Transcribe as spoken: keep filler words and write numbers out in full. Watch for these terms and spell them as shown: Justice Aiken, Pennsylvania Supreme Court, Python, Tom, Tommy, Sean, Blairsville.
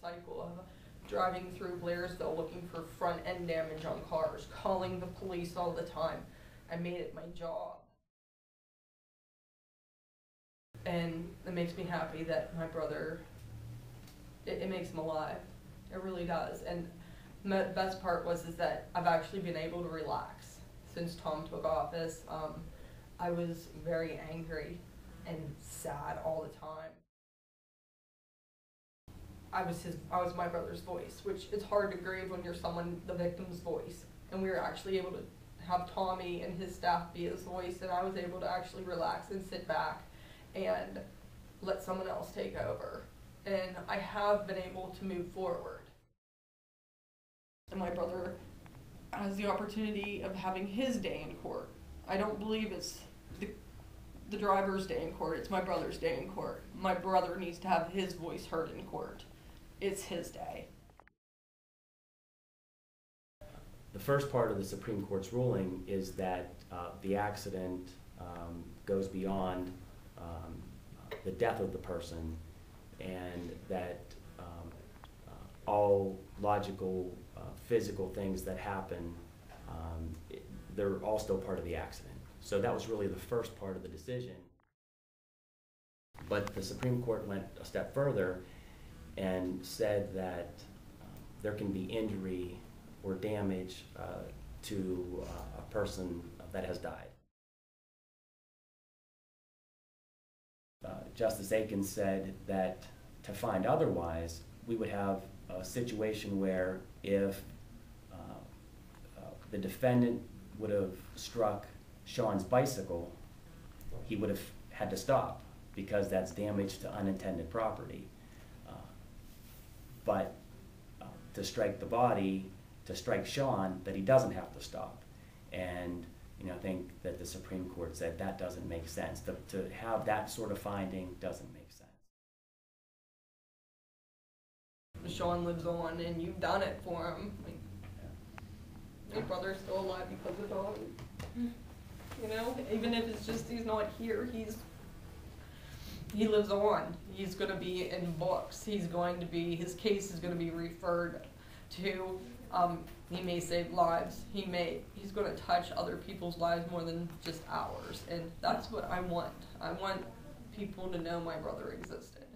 cycle of driving through Blairsville looking for front end damage on cars, calling the police all the time. I made it my job. And it makes me happy that my brother, it, it makes him alive. It really does. And the best part was is that I've actually been able to relax since Tom took office. Um, I was very angry and sad all the time. I was his, I was my brother's voice, which is hard to grieve when you're someone, the victim's voice. And we were actually able to have Tommy and his staff be his voice, and I was able to actually relax and sit back and let someone else take over. And I have been able to move forward. And my brother has the opportunity of having his day in court. I don't believe it's the, the driver's day in court, it's my brother's day in court. My brother needs to have his voice heard in court. It's his day. The first part of the Supreme Court's ruling is that uh, the accident um, goes beyond um, the death of the person, and that um, uh, all logical, uh, physical things that happen, um, it, they're all still part of the accident. So that was really the first part of the decision. But the Supreme Court went a step further and said that um, there can be injury or damage uh, to uh, a person that has died. Uh, Justice Aiken said that to find otherwise, we would have a situation where if uh, uh, the defendant would have struck Sean's bicycle, he would have had to stop because that's damage to unintended property. Uh, but uh, to strike the body, to strike Sean, that he doesn't have to stop. And you know, I think that the Supreme Court said that doesn't make sense. To, to have that sort of finding doesn't make sense. Sean lives on, and you've done it for him. Like, yeah. Your brother's still alive because of Tom. You know, even if it's just he's not here, he's he lives on. He's going to be in books. He's going to be, his case is going to be referred to. Um, he may save lives. He may, he's going to touch other people's lives more than just ours. And that's what I want. I want people to know my brother existed.